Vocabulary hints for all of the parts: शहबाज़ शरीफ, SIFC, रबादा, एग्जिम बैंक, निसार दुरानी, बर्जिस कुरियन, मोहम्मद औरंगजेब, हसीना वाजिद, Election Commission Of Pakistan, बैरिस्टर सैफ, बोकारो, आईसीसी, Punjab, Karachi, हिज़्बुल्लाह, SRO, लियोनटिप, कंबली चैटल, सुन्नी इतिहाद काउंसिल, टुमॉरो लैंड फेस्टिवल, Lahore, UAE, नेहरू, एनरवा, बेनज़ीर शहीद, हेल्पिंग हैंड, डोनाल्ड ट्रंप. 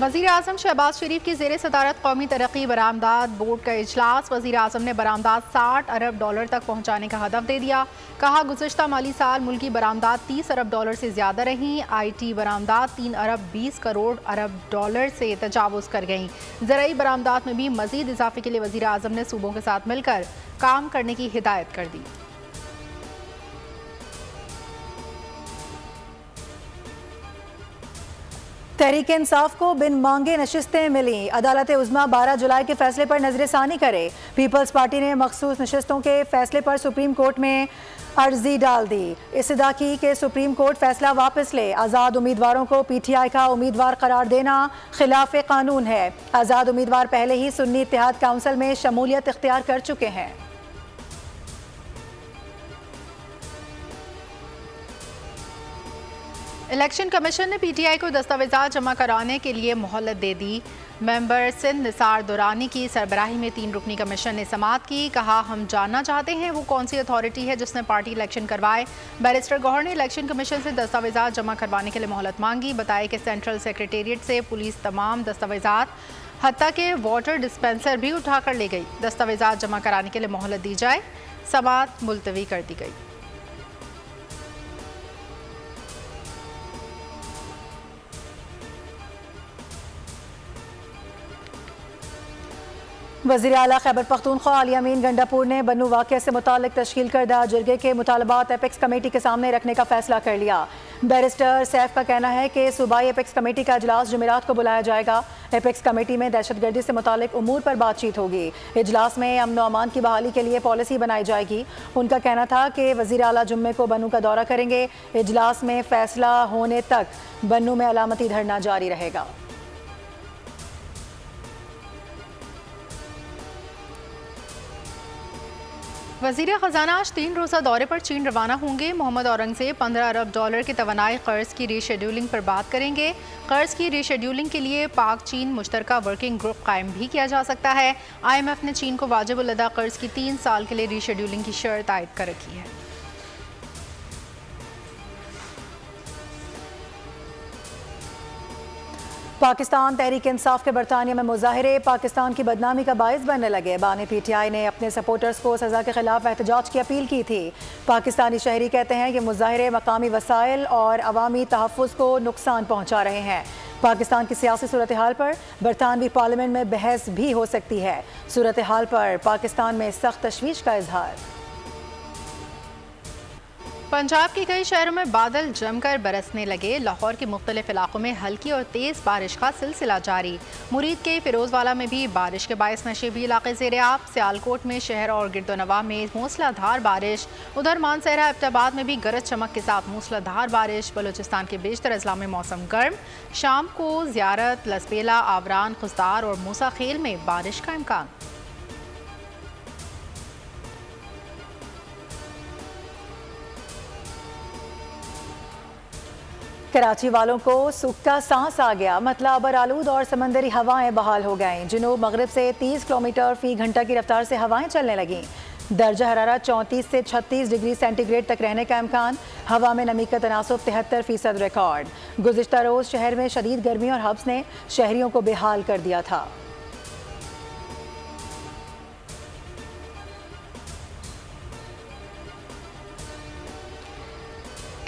वज़ीर आज़म शहबाज़ शरीफ की ज़ेर सदारत कौमी तरक्की बरामदात बोर्ड का इजलास। वज़ीर आज़म ने बरामदात 60 अरब डॉलर तक पहुँचाने का हदफ दे दिया। कहा गुज़श्ता माली साल मुल्की बरामदात 30 अरब डॉलर से ज़्यादा रहीं। IT बरामदात 3 अरब 20 करोड़ अरब डॉलर से तजावुज़ कर गईं। ज़राई बरामदात में भी मज़ीद इजाफे के लिए वज़ीर आज़म ने सूबों के साथ मिलकर काम करने की हिदायत कर दी। तहरीक-ए-इंसाफ़ को बिन मांगे नशिस्तें मिलीं। अदालत उज़्मा 12 जुलाई के फैसले पर नज़रसानी करे। पीपल्स पार्टी ने मखसूस नशिस्तों के फैसले पर सुप्रीम कोर्ट में अर्जी डाल दी। इस्तदा की कि सुप्रीम कोर्ट फैसला वापस ले। आज़ाद उम्मीदवारों को PTI का उम्मीदवार करार देना खिलाफ कानून है। आज़ाद उम्मीदवार पहले ही सुन्नी इतिहाद काउंसिल में शमूलियत इख्तियार कर चुके हैं। इलेक्शन कमीशन ने PTI को दस्तावेज़ात जमा कराने के लिए मोहलत दे दी। मेंबर सिंध निसार दुरानी की सरबराही में 3 रुकनी कमीशन ने समाअत की। कहा हम जानना चाहते हैं वो कौन सी अथॉरिटी है जिसने पार्टी इलेक्शन करवाए। बैरिस्टर गौहर ने इलेक्शन कमीशन से दस्तावेज़ात जमा करवाने के लिए मोहलत मांगी। बताया कि सेंट्रल सेक्रेटेरिएट से पुलिस तमाम दस्तावेज़ात हत्ता के वाटर डिस्पेंसर भी उठाकर ले गई। दस्तावेज़ात जमा कराने के लिए मोहलत दी जाए। समाअत मुलतवी कर दी गई। वज़ीर आला खैबर पख्तूनख्वा अमीन गंडापुर ने बन्नू वाक़े से मुतालिक तश्कील करदा जुर्गे के मुतालबात एपेक्स कमेटी के सामने रखने का फैसला कर लिया। बैरिस्टर सैफ का कहना है कि सूबाई एपेक्स कमेटी का इजलास जुमेरात को बुलाया जाएगा। एपेक्स कमेटी में दहशतगर्दी से मुतालिक उमूर पर बातचीत होगी। इजलास में अमन व अमान की बहाली के लिए पॉलिसी बनाई जाएगी। उनका कहना था कि वज़ीर आला जुम्मे को बन्नू का दौरा करेंगे। इजलास में फैसला होने तक बन्नू में अलामती धरना जारी रहेगा। वज़ीर ख़जाना आज 3 रोज़ा दौरे पर चीन रवाना होंगे। मोहम्मद औरंगजेब 15 अरब डॉलर की तवानाई कर्ज की रीशेड्यूलिंग पर बात करेंगे। कर्ज की रीशेड्यूलिंग के लिए पाक चीन मुश्तरका वर्किंग ग्रुप कायम भी किया जा सकता है। IMF ने चीन को वाजिबुल अदा कर्ज की 3 साल के लिए रीशेड्यूलिंग की शर्त आयद कर रखी है। पाकिस्तान तहरीक-ए-इंसाफ़ के बरतानिया में मुजाहरे पाकिस्तान की बदनामी का बायस बनने लगे। बानी PTI ने अपने सपोर्टर्स को सज़ा के खिलाफ एहतजाज की अपील की थी। पाकिस्तानी शहरी कहते हैं कि मुजाहरे मकामी वसाइल और अवामी तहफ़्फ़ुज़ को नुकसान पहुँचा रहे हैं। पाकिस्तान की सियासी सूरत हाल पर बरतानवी पार्लियामेंट में बहस भी हो सकती है। सूरत हाल पर पाकिस्तान में सख्त तशवीश का इजहार। पंजाब के कई शहरों में बादल जमकर बरसने लगे। लाहौर के मुख्तलिफ इलाकों में हल्की और तेज़ बारिश का सिलसिला जारी। मुरीद के फिरोजवाला में भी बारिश के बायस नशेबी इलाके ज़ेर-ए-आब। सियालकोट में शहर और गिरदोनवा में मूसलाधार बारिश। उधर मानसहरा इब्टाबाद में भी गरज चमक के साथ मूसलाधार बारिश। बलूचिस्तान के बेशतर अजला में मौसम गर्म। शाम को ज़ियारत, लसबेला, आवरान, खुसदार और मूसाखेल में बारिश का इम्कान। कराची वालों को सूखा सांस आ गया। मतला अबर आलूद और समंदरी हवाएं बहाल हो गईं। जुनूब मगरब से 30 किलोमीटर फ़ी घंटा की रफ्तार से हवाएं चलने लगीं। दर्जा हरारत 34 से 36 डिग्री सेंटीग्रेड तक रहने का इम्कान। हवा में नमी का तनासुब 73% रिकॉर्ड। गुज़िश्ता रोज़ शहर में शदीद गर्मी और हब्स ने शहरियों को बेहाल कर दिया था।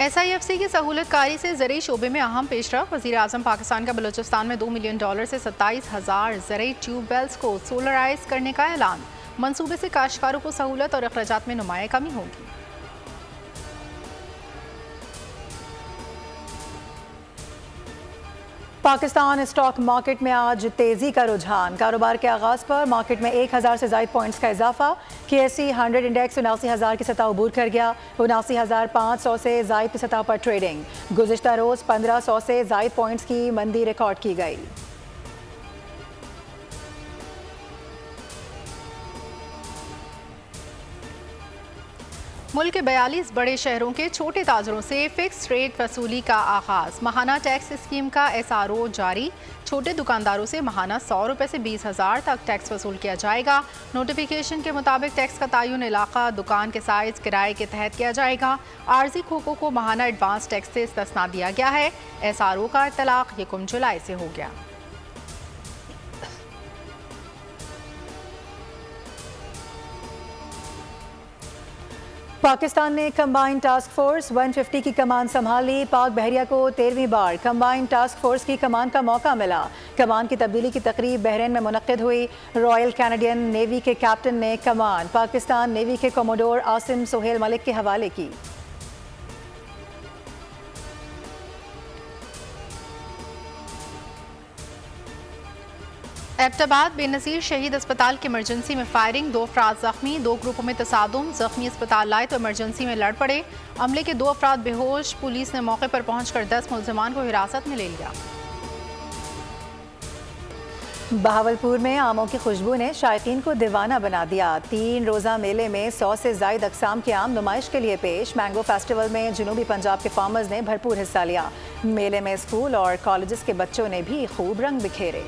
SIFC की सहूलत कारी से ज़रई शोबे में अहम पेशरफ। वज़ीर आज़म पाकिस्तान का बलूचिस्तान में $2 मिलियन से 27,000 ज़रई ट्यूब बेल्स को सोलराइज करने का ऐलान। मंसूबे से काश्तकारों को सहूलत और अखराजात में नुमाया कमी होगी। पाकिस्तान स्टॉक मार्केट में आज तेज़ी का रुझान। कारोबार के आगाज़ पर मार्केट में 1000 से ज़ायद पॉइंट्स का इजाफा। KSE 100 इंडेक्स 79,000 की सतह उबूर कर गया। 79,500 से ज़ायद की सतह पर ट्रेडिंग। गुज़िश्ता रोज़ 1500 से ज़ायद पॉइंट्स की मंदी रिकॉर्ड की गई। मुल्क के 42 बड़े शहरों के छोटे ताजरों से फिक्स रेट वसूली का आगाज़। माहाना टैक्स स्कीम का SRO जारी। छोटे दुकानदारों से माहाना 100 रुपये से 20,000 तक टैक्स वसूल किया जाएगा। नोटिफिकेशन के मुताबिक टैक्स का तयन इलाका, दुकान के साइज़, किराए के तहत किया जाएगा। आर्जी खोखों को माहाना एडवांस टैक्स से इस्तना दिया गया है। SRO का इतलाक़ 1 जुलाई से हो गया। पाकिस्तान ने कंबाइंड टास्क फोर्स 150 की कमान संभाली। पाक बहरिया को 13वीं बार कंबाइंड टास्क फोर्स की कमान का मौका मिला। कमान की तब्दीली की तकरीब बहरीन में मुनक्किद हुई। रॉयल कैनेडियन नेवी के कैप्टन ने कमान पाकिस्तान नेवी के कमोडोर आसिम सोहेल मलिक के हवाले की। एबटाबाद बेनज़ीर शहीद अस्पताल के इमरजेंसी में फायरिंग, 2 अफराद जख्मी, 2 ग्रुपों में तसादुम। जख्मी अस्पताल लाए तो इमरजेंसी में लड़ पड़े। अमले के 2 अफराद बेहोश, पुलिस ने मौके पर पहुंचकर 10 मुलजमान को हिरासत में ले लिया। बहावलपुर में आमों की खुशबू ने शायकीन को दीवाना बना दिया। 3 रोज़ा मेले में 100 से ज़ायद अकसाम के आम नुमाइश के लिए पेश। मैंगो फेस्टिवल में जनूबी पंजाब के फार्मर्स ने भरपूर हिस्सा लिया। मेले में स्कूल और कॉलेज के बच्चों ने भी खूब रंग बिखेरे।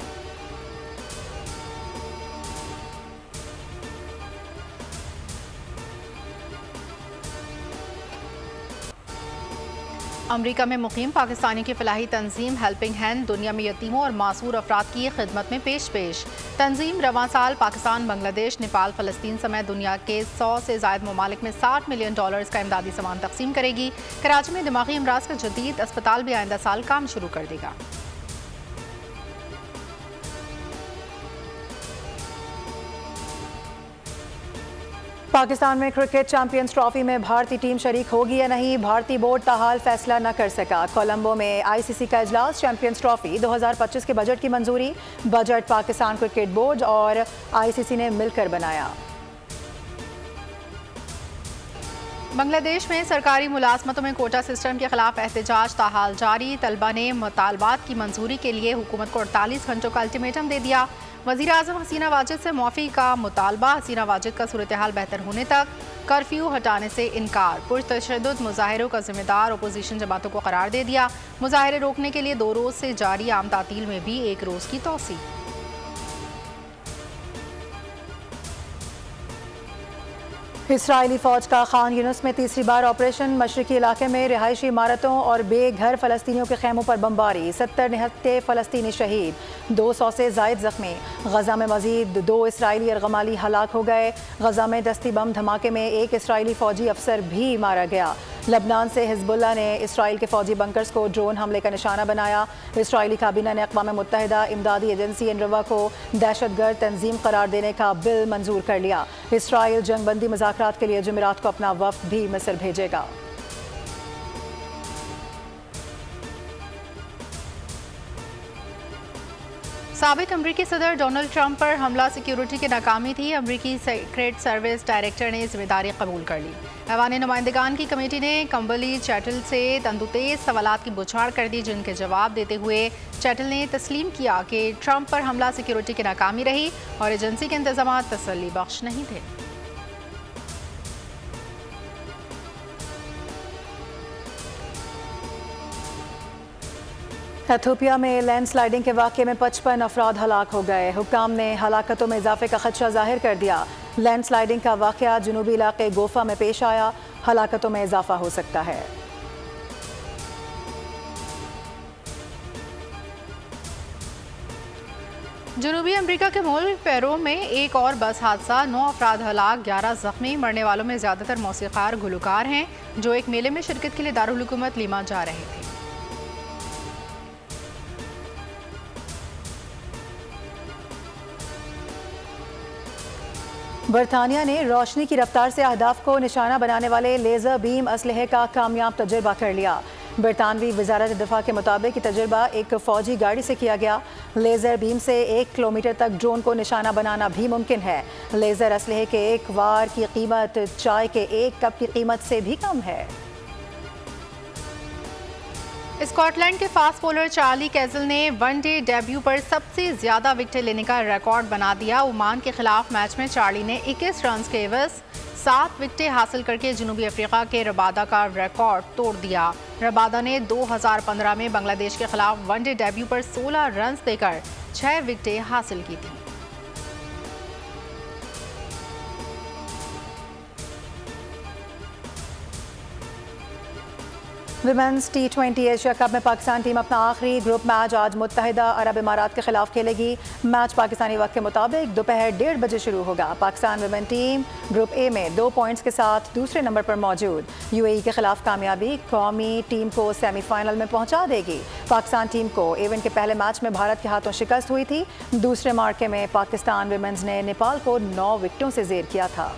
अमरीका में मुकीम पाकिस्तानी की फलाही तंजीम हेल्पिंग हैंड दुनिया में यतीमों और मासूर अफराद की खिदमत में पेश। तंजीम रवां साल पाकिस्तान, बांग्लादेश, नेपाल, फ़लस्तीन समेत दुनिया के 100 से ज़ायद ममालिक में $60 मिलियन का इमदादी सामान तकसीम करेगी। कराची में दिमागी अमराज का जदीद अस्पताल भी आइंदा साल काम शुरू कर देगा। पाकिस्तान में क्रिकेट चैंपियंस ट्रॉफी में भारतीय टीम शरीक होगी या नहीं, भारतीय बोर्ड ताहाल फैसला न कर सका। कोलंबो में आईसीसी का इजलास। चैंपियंस ट्रॉफी 2025 के बजट की मंजूरी। बजट पाकिस्तान क्रिकेट बोर्ड और आईसीसी ने मिलकर बनाया। बांग्लादेश में सरकारी मुलाजमतों में कोटा सिस्टम के खिलाफ एहतजाज ताहाल जारी। तलबा ने मुतालबात की मंजूरी के लिए हुकूमत को 48 घंटों का अल्टीमेटम दे दिया। वज़ीर-ए-आज़म हसीना वाजिद से मुआफ़ी का मुतालबा। हसीना वाजिद का सूरत हाल बेहतर होने तक कर्फ्यू हटाने से इनकार। पुरतशद्दुद मुजाहरों का जिम्मेदार अपोजिशन जमातों को करार दे दिया। मुजाहरे रोकने के लिए 2 रोज़ से जारी आम तातील में भी 1 रोज़ की तोसी। इसराइली फ़ौज का खान यूनुस में तीसरी बार ऑपरेशन। मशरकी इलाके में रिहायशी इमारतों और बेघर फ़लस्तीनियों के खेमों पर बमबारी। 70 निहत्ते फ़लस्तीनी शहीद, 200 से ज़ायद ज़ख्मी। गज़ा में मज़ीद 2 इसराइली यरगमाली हलाक हो गए। गज़ा में दस्ती बम धमाके में 1 इसराइली फ़ौजी अफसर भी मारा गया। लबनान से हिज़्बुल्लाह ने इसराइल के फ़ौजी बंकर्स को ड्रोन हमले का निशाना बनाया। इसराइली काबीना ने अक़वाम मुत्तहिदा इमदादी एजेंसी एनरवा को दहशतगर्द तंजीम करार देने का बिल मंजूर कर लिया। इसराइल जंगबंदी मुज़ाकरात के लिए जुमेरात को अपना वफ़द भी मिस्र भेजेगा। साबिक़ अमरीकी सदर डोनाल्ड ट्रंप पर हमला सिक्योरिटी की नाकामी थी। अमरीकी सीक्रेट सर्विस डायरेक्टर ने जिम्मेदारी कबूल कर ली। ऐवान नुमाइंदगान की कमेटी ने कंबली चैटल से तंदुतेज सवालात की बौछार कर दी, जिनके जवाब देते हुए चैटल ने तस्लीम किया कि ट्रंप पर हमला सिक्योरिटी की नाकामी रही और एजेंसी के इंतजाम तसल्ली बख्श नहीं थे। एथोपिया में लैंडस्लाइडिंग के वाक़े में 55 अफराद हलाक हो गए। हुक्काम ने हलाकतों में इजाफे का खदशा जाहिर कर दिया। लैंडस्लाइडिंग का वाक़या जनूबी इलाके गोफा में पेश आया। हलाकतों में इजाफा हो सकता है। जनूबी अमेरिका के मुल्क पेरू में एक और बस हादसा, 9 अफराद हलाक, 11 जख्मी। मरने वालों में ज़्यादातर मौसीकार घुलकार हैं जो एक मेले में शिरकत के लिए दारुल हुकूमत लीमा जा रहे थे। बरतानिया ने रोशनी की रफ्तार से अहदाफ को निशाना बनाने वाले लेज़र बीम असलहे का कामयाब तजर्बा कर लिया। बरतानवी वजारत दफा के मुताबिक तजर्बा एक फ़ौजी गाड़ी से किया गया। लेज़र बीम से 1 किलोमीटर तक ड्रोन को निशाना बनाना भी मुमकिन है। लेज़र असलहे के एक वार की कीमत चाय के 1 कप की कीमत से भी कम है। स्कॉटलैंड के फास्ट बॉलर चार्ली कैजल ने वनडे डेब्यू पर सबसे ज़्यादा विकेट लेने का रिकॉर्ड बना दिया। ओमान के खिलाफ मैच में चार्ली ने 21 रन के एवज 7 विकेट हासिल करके जनूबी अफ्रीका के रबादा का रिकॉर्ड तोड़ दिया। रबादा ने 2015 में बांग्लादेश के खिलाफ वनडे डेब्यू पर 16 रन देकर 6 विकेट हासिल की थी। विमेंस T20 एशिया कप में पाकिस्तान टीम अपना आखिरी ग्रुप मैच आज मुत्तहिदा अरब इमारात के खिलाफ खेलेगी। मैच पाकिस्तानी वक्त के मुताबिक दोपहर 1:30 बजे शुरू होगा। Pakistan women team group A में 2 पॉइंट्स के साथ दूसरे नंबर पर मौजूद UAE के खिलाफ कामयाबी कौमी टीम को सेमीफाइनल में पहुँचा देगी। पाकिस्तान टीम को इवेंट के पहले मैच में भारत के हाथों शिकस्त हुई थी। दूसरे मार्के में पाकिस्तान विमेंस ने नेपाल को 9 विकेटों से जेर किया था।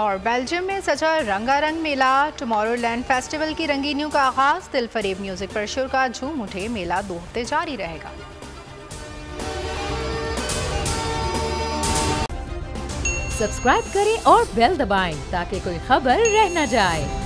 और बेल्जियम में सजा रंगारंग मेला, टुमॉरो लैंड फेस्टिवल की रंगीनियों का आगाज। दिलफरेब म्यूजिक पर शोर का झूम उठे। मेला 2 हफ्ते जारी रहेगा। सब्सक्राइब करें और बेल दबाएं ताकि कोई खबर रह न जाए।